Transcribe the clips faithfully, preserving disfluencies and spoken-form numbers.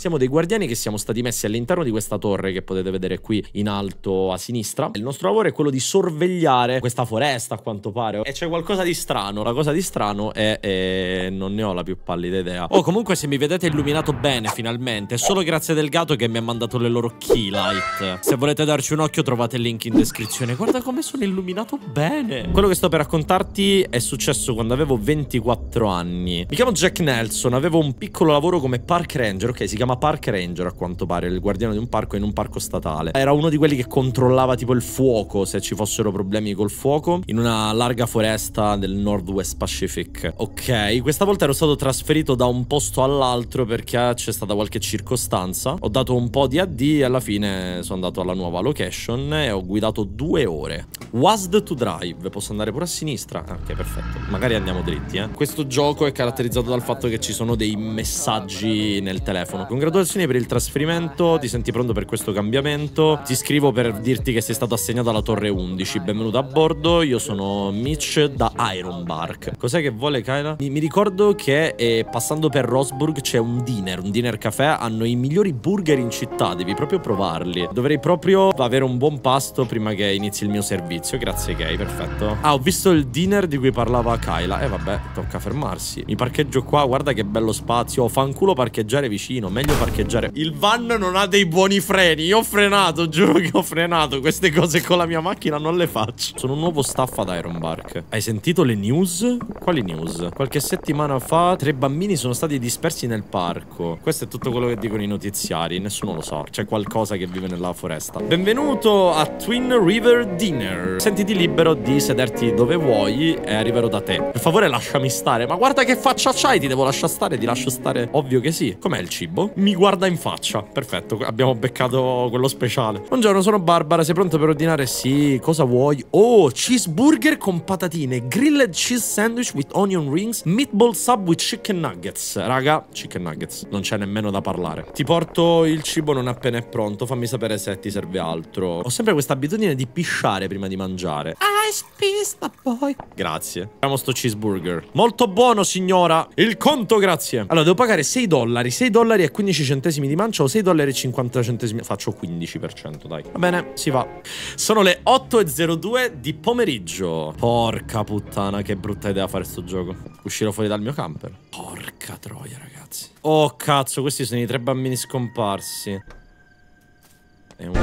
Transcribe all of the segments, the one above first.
Siamo dei guardiani che siamo stati messi all'interno di questa torre che potete vedere qui in alto a sinistra. Il nostro lavoro è quello di sorvegliare questa foresta, a quanto pare. E c'è qualcosa di strano. La cosa di strano è... è... non ne ho la più pallida idea. Oh, comunque se mi vedete illuminato bene finalmente, è solo grazie del gato che mi ha mandato le loro key light. Se volete darci un occhio trovate il link in descrizione. Guarda come sono illuminato bene. Quello che sto per raccontarti è successo quando avevo ventiquattro anni. Mi chiamo Jack Nelson, avevo un piccolo lavoro come park ranger. Ok, si chiama park ranger a quanto pare, il guardiano di un parco in un parco statale. Era uno di quelli che controllava tipo il fuoco, se ci fossero problemi col fuoco, in una larga foresta del Northwest Pacific. Ok, questa volta ero stato trasferito da un posto all'altro perché c'è stata qualche circostanza. Ho dato un po' di A D e alla fine sono andato alla nuova location e ho guidato due ore. W A S D to drive. Posso andare pure a sinistra? Ah, ok, perfetto. Magari andiamo dritti, eh. Questo gioco è caratterizzato dal fatto che ci sono dei messaggi nel telefono. Congratulazioni per il trasferimento, ti senti pronto per questo cambiamento, ti scrivo per dirti che sei stato assegnato alla torre undici, benvenuto a bordo, io sono Mitch da Ironbark. Cos'è che vuole Kyla? Mi, mi ricordo che eh, passando per Rosburg c'è un diner, un diner caffè, hanno i migliori burger in città, devi proprio provarli, dovrei proprio avere un buon pasto prima che inizi il mio servizio, grazie Kay, perfetto. Ah, ho visto il diner di cui parlava Kyla, e eh, vabbè, tocca fermarsi, mi parcheggio qua, guarda che bello spazio, fanculo parcheggiare vicino, meglio parcheggiare. Il van non ha dei buoni freni, io ho frenato, giuro che ho frenato, queste cose con la mia macchina non le faccio. Sono un nuovo staff ad Ironbark. Hai sentito le news? Quali news? Qualche settimana fa tre bambini sono stati dispersi nel parco. Questo è tutto quello che dicono i notiziari, nessuno lo sa, c'è qualcosa che vive nella foresta. Benvenuto a Twin River Dinner. Sentiti libero di sederti dove vuoi e arriverò da te. Per favore lasciami stare. Ma guarda che faccia c'hai, ti devo lasciare stare, ti lascio stare. Ovvio che sì. Com'è il cibo? Mi guarda in faccia. Perfetto, abbiamo beccato quello speciale. Buongiorno, sono Barbara, sei pronto per ordinare? Sì, cosa vuoi? Oh, cheeseburger con patatine, grilled cheese sandwich with onion rings, meatball sub with chicken nuggets. Raga, chicken nuggets, non c'è nemmeno da parlare. Ti porto il cibo non appena è pronto, fammi sapere se ti serve altro. Ho sempre questa abitudine di pisciare prima di mangiare. I spista poi. Grazie. Facciamo sto cheeseburger. Molto buono signora. Il conto grazie. Allora devo pagare sei dollari, sei dollari e quindici centesimi di mancia o sei dollari e cinquanta centesimi. Faccio quindici per cento, dai. Va bene, si va. Sono le otto e zero due di pomeriggio. Porca puttana, che brutta idea fare sto gioco. Uscirò fuori dal mio camper. Porca troia, ragazzi. Oh, cazzo, questi sono i tre bambini scomparsi. E un...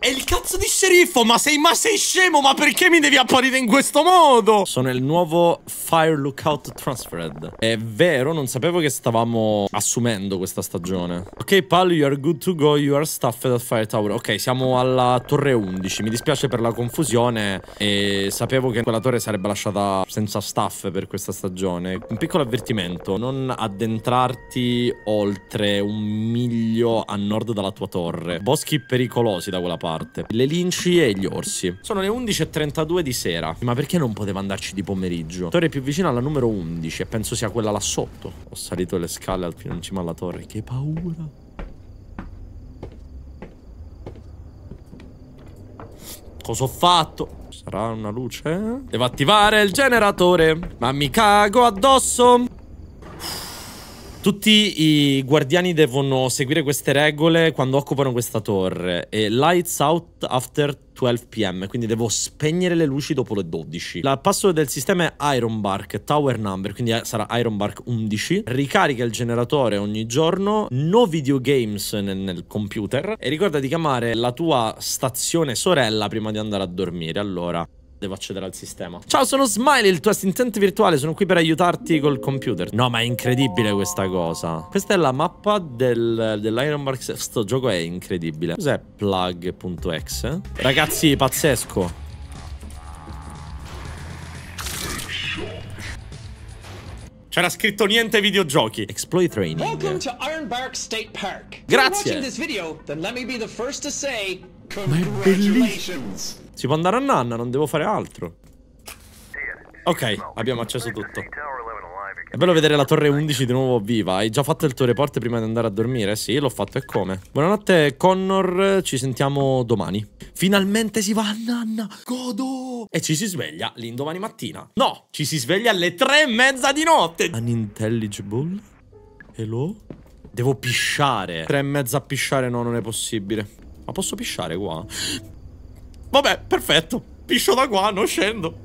è il cazzo di sceriffo, ma sei, ma sei scemo, ma perché mi devi apparire in questo modo? Sono il nuovo Fire Lookout Transferred. È vero, non sapevo che stavamo assumendo questa stagione. Ok, pal, you are good to go, you are staffed at Fire Tower. Ok, siamo alla torre undici, mi dispiace per la confusione e sapevo che quella torre sarebbe lasciata senza staff per questa stagione. Un piccolo avvertimento, non addentrarti oltre un miglio a nord dalla tua torre. Boschi pericolosi da quella parte. Le linci e gli orsi. Sono le undici e trentadue di sera. Ma perché non poteva andarci di pomeriggio? Torre più vicina alla numero undici e penso sia quella là sotto. Ho salito le scale al fino in cima alla torre. Che paura. Cosa ho fatto? Sarà una luce? Devo attivare il generatore. Ma mi cago addosso. Tutti i guardiani devono seguire queste regole quando occupano questa torre. E lights out after twelve p m Quindi devo spegnere le luci dopo le dodici. La password del sistema è Ironbark Tower Number, quindi sarà Ironbark undici. Ricarica il generatore ogni giorno. No videogames nel, nel computer. E ricorda di chiamare la tua stazione sorella prima di andare a dormire. Allora... devo accedere al sistema. Ciao, sono Smiley, il tuo assistente virtuale. Sono qui per aiutarti col computer. No, ma è incredibile questa cosa. Questa è la mappa del, dell'Ironbark. Sto gioco è incredibile. Cos'è plug.exe? Ragazzi, pazzesco. C'era scritto niente videogiochi. Exploit training. Welcome to Ironbark State Park. Grazie. Ma è bellissimo. Si può andare a nanna, non devo fare altro. Ok, abbiamo acceso tutto. È bello vedere la torre undici di nuovo viva. Hai già fatto il tuo report prima di andare a dormire? Sì, l'ho fatto e come. Buonanotte Connor, ci sentiamo domani. Finalmente si va a nanna. Godo. E ci si sveglia l'indomani mattina. No, ci si sveglia alle tre e mezza di notte. Unintelligible. Hello? Devo pisciare. Tre e mezza a pisciare, no, non è possibile. Ma posso pisciare qua? Vabbè, perfetto. Piscio da qua, non scendo.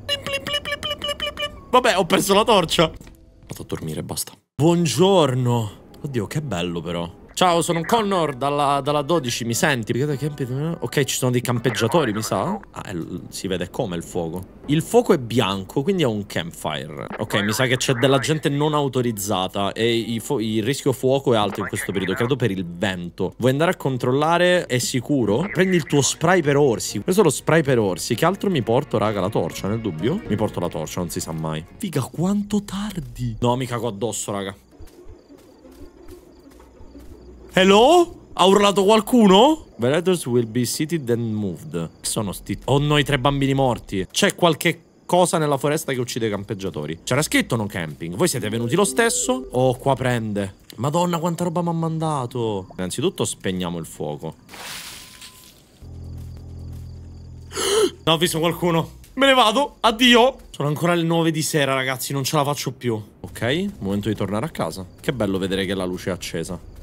Vabbè, ho perso la torcia. Vado a dormire, basta. Buongiorno. Oddio, che bello però. Ciao, sono Connor dalla, dalla dodici, mi senti? Ok, ci sono dei campeggiatori, mi sa. Ah, è, si vede come il fuoco. Il fuoco è bianco, quindi è un campfire. Ok, mi sa che c'è della gente non autorizzata e i il rischio fuoco è alto in questo periodo, credo per il vento. Vuoi andare a controllare? È sicuro? Prendi il tuo spray per orsi. Questo è lo spray per orsi. Che altro mi porto, raga? La torcia, nel dubbio? Mi porto la torcia, non si sa mai. Figa, quanto tardi. No, mi cago addosso, raga. Hello? Ha urlato qualcuno? The others will be seated and moved. Sono sti... Oh, noi tre bambini morti. C'è qualche cosa nella foresta che uccide i campeggiatori. C'era scritto non camping. Voi siete venuti lo stesso? Oh, qua prende. Madonna, quanta roba mi ha mandato. Innanzitutto spegniamo il fuoco. No, ho visto qualcuno. Me ne vado. Addio. Sono ancora le nove di sera, ragazzi. Non ce la faccio più. Ok, momento di tornare a casa. Che bello vedere che la luce è accesa.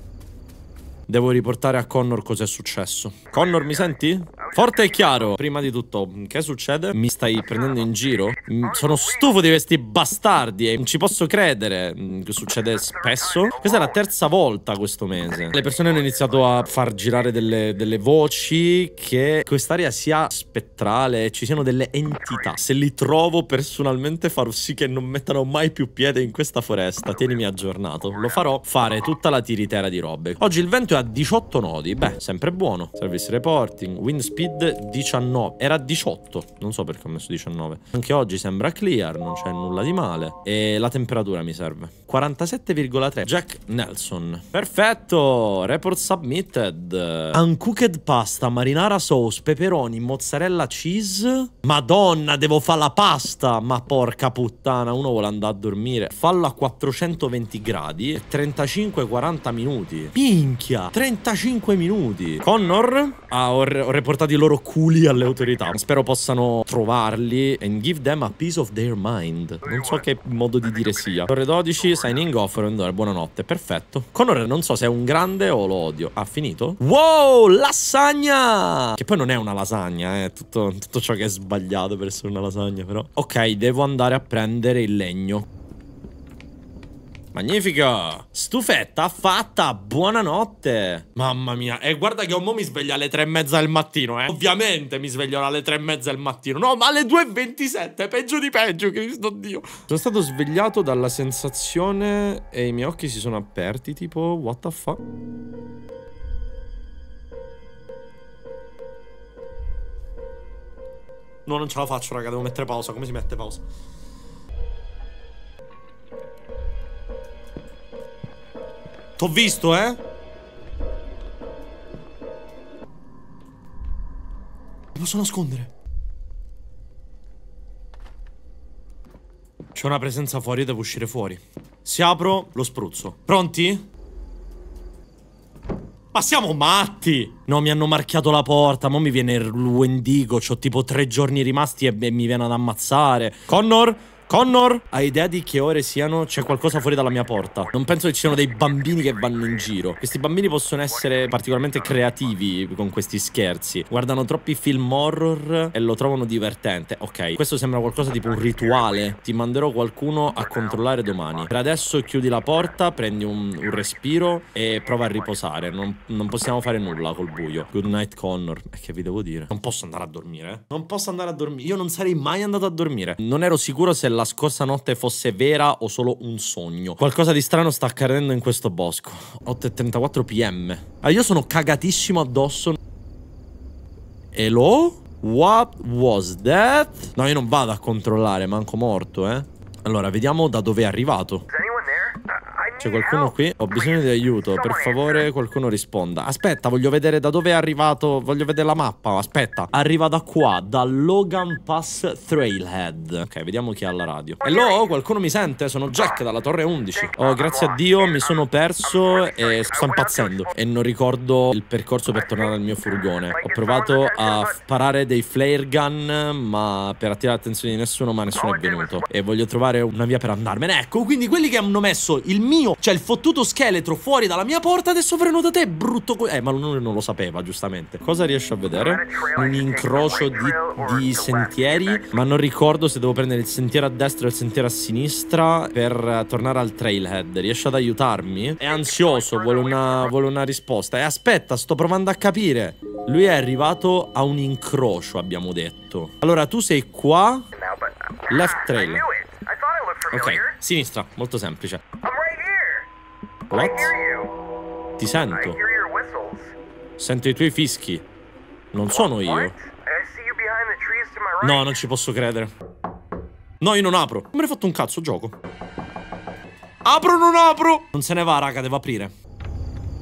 Devo riportare a Connor cos'è successo. Connor, mi senti? Forte e chiaro. Prima di tutto, che succede? Mi stai prendendo in giro? Sono stufo di questi bastardi e non ci posso credere. Succede spesso. Questa è la terza volta questo mese. Le persone hanno iniziato a far girare delle, delle voci che quest'area sia spettrale e ci siano delle entità. Se li trovo personalmente farò sì che non mettano mai più piede in questa foresta. Tienimi aggiornato. Lo farò fare tutta la tiritera di robe. Oggi il vento a diciotto nodi. Beh, sempre buono. Service reporting. Wind speed diciannove. Era diciotto. Non so perché ho messo diciannove. Anche oggi sembra clear. Non c'è nulla di male. E la temperatura mi serve. quarantasette virgola tre. Jack Nelson. Perfetto. Report submitted. Uncooked pasta, marinara sauce, peperoni, mozzarella cheese. Madonna, devo fare la pasta. Ma porca puttana. Uno vuole andare a dormire. Fallo a quattrocentoventi gradi. trentacinque quaranta minuti. Minchia. trentacinque minuti. Connor ah, ho, ho reportato i loro culi alle autorità. Spero possano trovarli and give them a piece of their mind. Non so che modo di dire sia. Torre dodici, signing off. Buonanotte, perfetto. Connor non so se è un grande o lo odio. Ha ah, finito? Wow, lasagna! Che poi non è una lasagna, eh. Tutto, tutto ciò che è sbagliato per essere una lasagna, però. Ok, devo andare a prendere il legno. Magnifica. Stufetta fatta. Buonanotte. Mamma mia. E guarda che un mo' mi sveglio alle tre e mezza del mattino, eh. Ovviamente mi sveglio alle tre e mezza del mattino. No, ma alle due e ventisette. Peggio di peggio, Cristo Dio. Sono stato svegliato dalla sensazione e i miei occhi si sono aperti. Tipo, what the fuck? No, non ce la faccio, raga. Devo mettere pausa. Come si mette pausa? T'ho visto, eh? Mi posso nascondere? C'è una presenza fuori, io devo uscire fuori. Se apro, lo spruzzo. Pronti? Ma siamo matti! No, mi hanno marchiato la porta. Mo' mi viene il Wendigo. C'ho tipo tre giorni rimasti e mi viene ad ammazzare. Connor? Connor, hai idea di che ore siano? C'è qualcosa fuori dalla mia porta. Non penso che ci siano dei bambini che vanno in giro. Questi bambini possono essere particolarmente creativi con questi scherzi. Guardano troppi film horror e lo trovano divertente. Ok, questo sembra qualcosa tipo un rituale. Ti manderò qualcuno a controllare domani. Per adesso chiudi la porta, prendi un, un respiro e prova a riposare. Non, non possiamo fare nulla col buio. Good night, Connor. E che vi devo dire? Non posso andare a dormire, eh? Non posso andare a dormire. Io non sarei mai andato a dormire. Non ero sicuro se la scorsa notte fosse vera o solo un sogno. Qualcosa di strano sta accadendo in questo bosco. Otto e trentaquattro p m Ah, io sono cagatissimo addosso. Hello? What was that? No, io non vado a controllare, manco morto, eh. Allora, vediamo da dove è arrivato. C'è qualcuno qui? Ho bisogno di aiuto. Per favore qualcuno risponda. Aspetta, voglio vedere da dove è arrivato. Voglio vedere la mappa. Aspetta. Arriva da qua, da Logan Pass Trailhead. Ok, vediamo chi ha la radio. Hello, qualcuno mi sente? Sono Jack dalla torre undici. Oh, grazie a Dio mi sono perso e sto impazzendo. E non ricordo il percorso per tornare al mio furgone. Ho provato a sparare dei flare gun, ma per attirare l'attenzione di nessuno, ma nessuno è venuto. E voglio trovare una via per andarmene. Ecco, quindi quelli che hanno messo il mio mio. C'è il fottuto scheletro fuori dalla mia porta. Adesso freno da te, brutto. Eh, ma lui non lo sapeva, giustamente. Cosa riesce a vedere? Un incrocio di, di sentieri, ma non ricordo se devo prendere il sentiero a destra o il sentiero a sinistra per tornare al trailhead. Riesce ad aiutarmi? È ansioso, vuole una, vuole una risposta. E eh, aspetta, sto provando a capire. Lui è arrivato a un incrocio, abbiamo detto. Allora tu sei qua. Left trail. Ok, sinistra, molto semplice. What? Ti sento. Sento i tuoi fischi. Non sono io. No, non ci posso credere. No, io non apro. Non me ne fatto un cazzo gioco. Apro o non apro? Non se ne va, raga, devo aprire.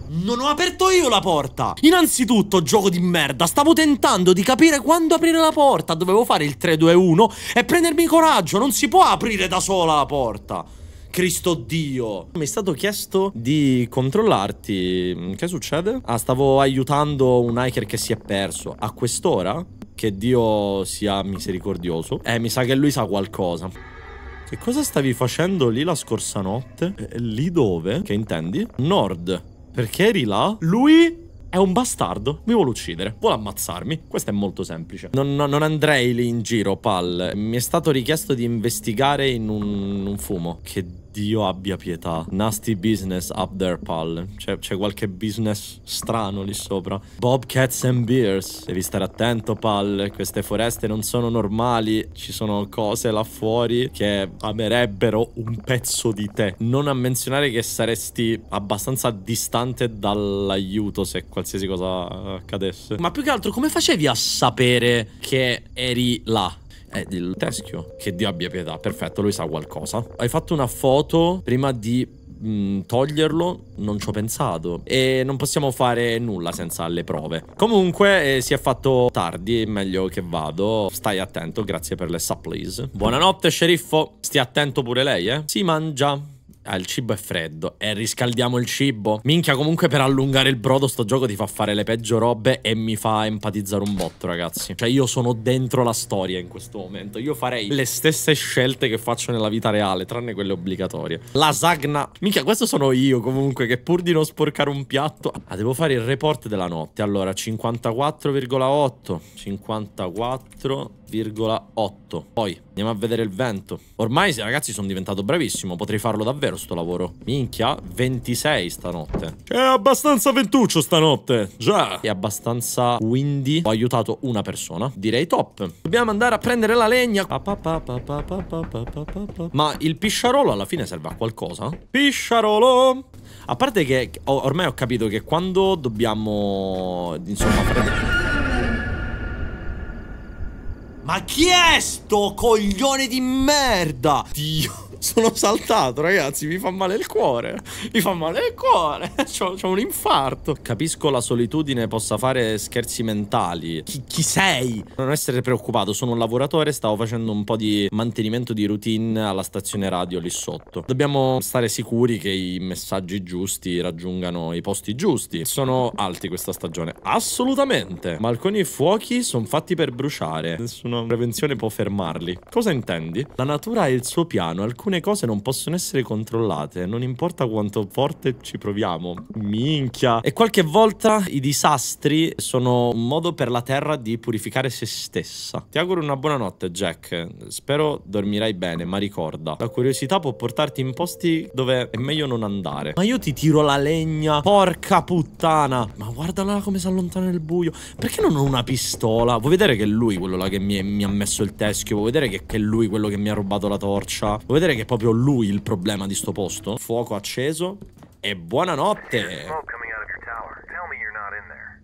Non ho aperto io la porta. Innanzitutto, gioco di merda. Stavo tentando di capire quando aprire la porta. Dovevo fare il tre due uno e prendermi coraggio. Non si può aprire da sola la porta. Cristo Dio. Mi è stato chiesto di controllarti. Che succede? Ah, stavo aiutando un hiker che si è perso. A quest'ora? Che Dio sia misericordioso. Eh, mi sa che lui sa qualcosa. Che cosa stavi facendo lì la scorsa notte? Eh, lì dove? Che intendi? Nord. Perché eri là? Lui è un bastardo. Mi vuole uccidere. Vuole ammazzarmi. Questo è molto semplice. Non, non, non andrei lì in giro, pal. Mi è stato richiesto di investigare in un, un fumo. Che Dio abbia pietà. Nasty business up there, pal. C'è qualche business strano lì sopra. Bobcats and bears. Devi stare attento, pal. Queste foreste non sono normali. Ci sono cose là fuori che amerebbero un pezzo di te. Non a menzionare che saresti abbastanza distante dall'aiuto se qualsiasi cosa accadesse. Ma più che altro, come facevi a sapere che eri là? È il teschio. Che Dio abbia pietà. Perfetto, lui sa qualcosa. Hai fatto una foto prima di mh, toglierlo. Non ci ho pensato. E non possiamo fare nulla senza le prove. Comunque eh, si è fatto tardi. Meglio che vado. Stai attento. Grazie per le supplies. Buonanotte, sceriffo. Stia attento pure lei, eh. Si mangia. Ah, il cibo è freddo. E eh, riscaldiamo il cibo. Minchia, comunque per allungare il brodo sto gioco ti fa fare le peggio robe e mi fa empatizzare un botto, ragazzi. Cioè io sono dentro la storia in questo momento. Io farei le stesse scelte che faccio nella vita reale, tranne quelle obbligatorie. Lasagna. Minchia, questo sono io comunque, che pur di non sporcare un piatto. Ah, devo fare il report della notte. Allora, cinquantaquattro virgola otto cinquantaquattro virgola otto. Poi andiamo a vedere il vento. Ormai, ragazzi, sono diventato bravissimo. Potrei farlo davvero sto lavoro. Minchia, ventisei stanotte. È abbastanza ventuccio stanotte. Già. È abbastanza windy. Ho aiutato una persona. Direi top. Dobbiamo andare a prendere la legna. Ma il pisciarolo alla fine serve a qualcosa? Pisciarolo. A parte che ormai ho capito che quando dobbiamo, insomma, fare... Ma chi è sto coglione di merda? Dio, sono saltato, ragazzi, mi fa male il cuore. Mi fa male il cuore. C'ho un infarto. Capisco la solitudine possa fare scherzi mentali. Chi, chi sei? Non essere preoccupato, sono un lavoratore. Stavo facendo un po' di mantenimento di routine alla stazione radio lì sotto. Dobbiamo stare sicuri che i messaggi giusti raggiungano i posti giusti. Sono alti questa stagione. Assolutamente. Ma alcuni fuochi sono fatti per bruciare. Nessuna prevenzione può fermarli. Cosa intendi? La natura ha il suo piano. Alcune cose non possono essere controllate, non importa quanto forte ci proviamo. Minchia. E qualche volta i disastri sono un modo per la terra di purificare se stessa. Ti auguro una buona notte, Jack. Spero dormirai bene, ma ricorda, la curiosità può portarti in posti dove è meglio non andare. Ma io ti tiro la legna, porca puttana. Ma guardala come si allontana nel buio. Perché non ho una pistola? Vuoi vedere che è lui quello là che mi, mi ha messo il teschio? Vuoi vedere che, che è lui quello che mi ha rubato la torcia? Vuoi vedere che è proprio lui il problema di sto posto? Fuoco acceso e buonanotte.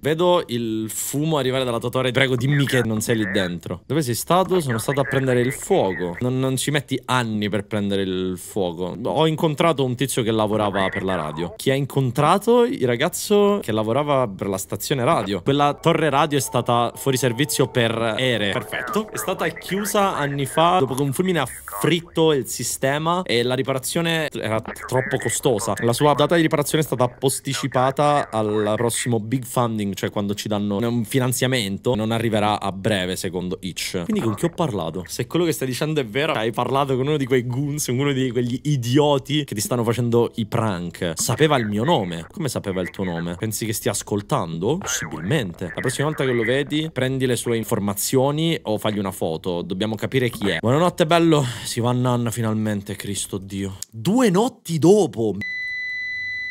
Vedo il fumo arrivare dalla tua torre. Prego, dimmi che non sei lì dentro. Dove sei stato? Sono stato a prendere il fuoco. Non, non ci metti anni per prendere il fuoco. Ho incontrato un tizio che lavorava per la radio. Chi ha incontrato? Il ragazzo che lavorava per la stazione radio. Quella torre radio è stata fuori servizio per ere. Perfetto. È stata chiusa anni fa dopo che un fulmine ha fritto il sistema e la riparazione era troppo costosa. La sua data di riparazione è stata posticipata al prossimo Big Funding crowdfunding, cioè quando ci danno un finanziamento, non arriverà a breve secondo Hitch. Quindi con chi ho parlato? Se quello che stai dicendo è vero, hai parlato con uno di quei goons, uno di quegli idioti che ti stanno facendo i prank. Sapeva il mio nome. Come sapeva il tuo nome? Pensi che stia ascoltando? Possibilmente. La prossima volta che lo vedi, prendi le sue informazioni o fagli una foto. Dobbiamo capire chi è. Buonanotte bello. Si va a nanna finalmente, Cristo Dio. Due notti dopo.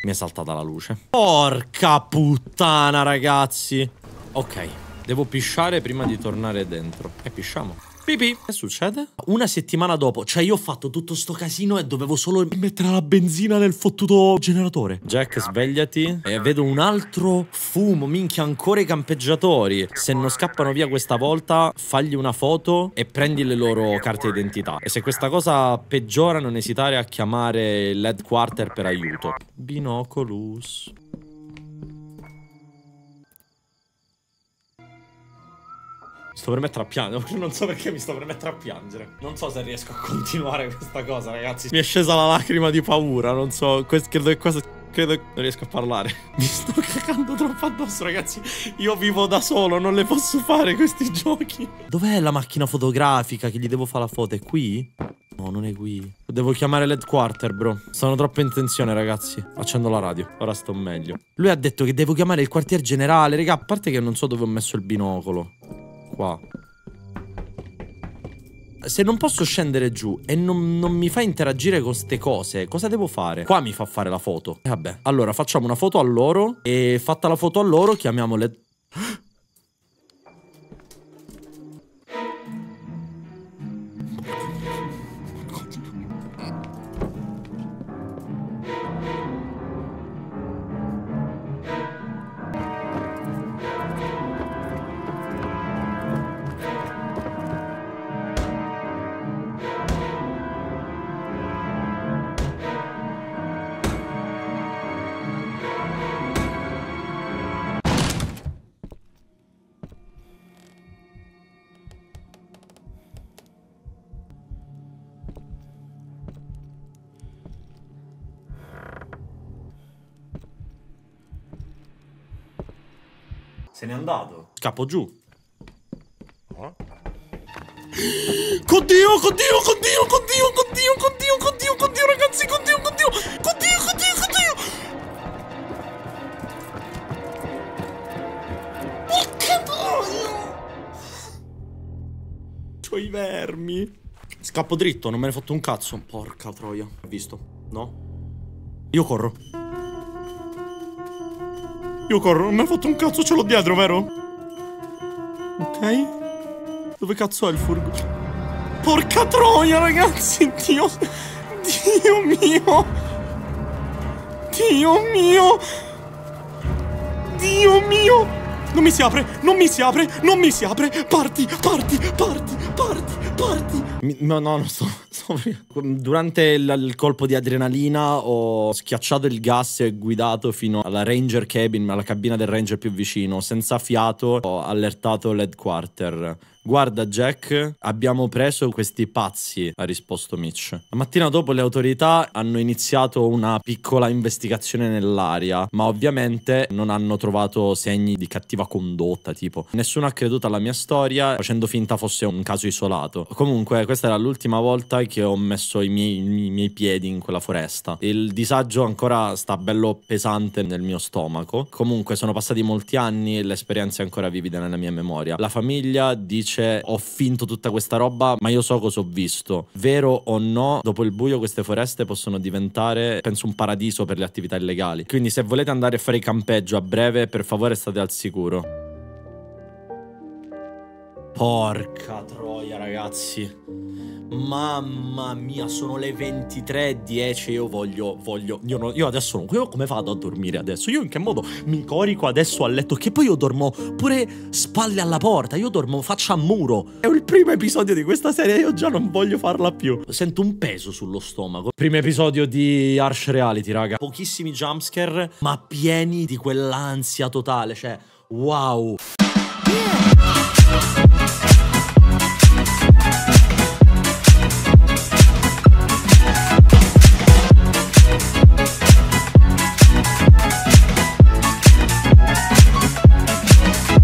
Mi è saltata la luce. Porca puttana, ragazzi. Ok, devo pisciare prima di tornare dentro. E pisciamo. Pipì. Che succede? Una settimana dopo. Cioè io ho fatto tutto sto casino e dovevo solo mettere la benzina nel fottuto generatore. Jack, svegliati. E vedo un altro fumo. Minchia, ancora i campeggiatori. Se non scappano via questa volta, fagli una foto e prendi le loro carte d'identità. E se questa cosa peggiora, non esitare a chiamare l'headquarter per aiuto. Binoculus. Sto per mettere a piangere, non so perché mi sto per mettere a piangere. Non so se riesco a continuare questa cosa, ragazzi. Mi è scesa la lacrima di paura, non so, credo che cosa... credo che non riesco a parlare. Mi sto cagando troppo addosso, ragazzi. Io vivo da solo, non le posso fare questi giochi. Dov'è la macchina fotografica che gli devo fare la foto? È qui? No, non è qui. Devo chiamare l'headquarter, bro. Sono troppo in tensione, ragazzi. Accendo la radio. Ora sto meglio. Lui ha detto che devo chiamare il quartier generale. Raga, a parte che non so dove ho messo il binocolo. Qua. Se non posso scendere giù e non, non mi fa interagire con ste cose, cosa devo fare? Qua mi fa fare la foto. E vabbè. Allora facciamo una foto a loro. E fatta la foto a loro chiamiamo le... Se n'è andato. Scappo giù. Oh. Oddio, oddio, oddio, oddio, oddio, oddio, oddio, oddio, ragazzi, oddio, oddio, oddio, oddio, oddio. Porca troia. C'ho i vermi. Scappo dritto, non me ne ho fatto un cazzo. Porca troia. Ha visto? No? Io corro. Io corro, non mi ha fatto un cazzo, ce l'ho dietro, vero? Ok. Dove cazzo è il furgo? Porca troia, ragazzi, Dio. Dio mio. Dio mio. Dio mio. Non mi si apre, non mi si apre, non mi si apre. Parti, parti, parti, parti, parti. Mi, no, no, non sto... Durante il, il colpo di adrenalina ho schiacciato il gas e guidato fino alla ranger cabin, alla cabina del ranger più vicino. Senza fiato ho allertato l'headquarter. Guarda Jack, abbiamo preso questi pazzi, ha risposto Mitch. La mattina dopo le autorità hanno iniziato una piccola investigazione nell'area, ma ovviamente non hanno trovato segni di cattiva condotta, tipo nessuno ha creduto alla mia storia facendo finta fosse un caso isolato. Comunque questa era l'ultima volta che ho messo i miei, i miei piedi in quella foresta. Il disagio ancora sta bello pesante nel mio stomaco. Comunque sono passati molti anni e l'esperienza è ancora vivida nella mia memoria. La famiglia dice ho finto tutta questa roba, ma io so cosa ho visto. Vero o no, dopo il buio queste foreste possono diventare, penso, un paradiso per le attività illegali. Quindi se volete andare a fare il campeggio a breve, per favore state al sicuro. Porca troia, ragazzi. Mamma mia, sono le ventitré e dieci. Io voglio, voglio Io, no, io adesso non, io come vado a dormire adesso? Io in che modo mi corico adesso a letto? Che poi io dormo pure spalle alla porta. Io dormo faccia a muro. È il primo episodio di questa serie, io già non voglio farla più. Sento un peso sullo stomaco. Primo episodio di Harsh Reality, raga. Pochissimi jumpscare, ma pieni di quell'ansia totale. Cioè, wow, yeah.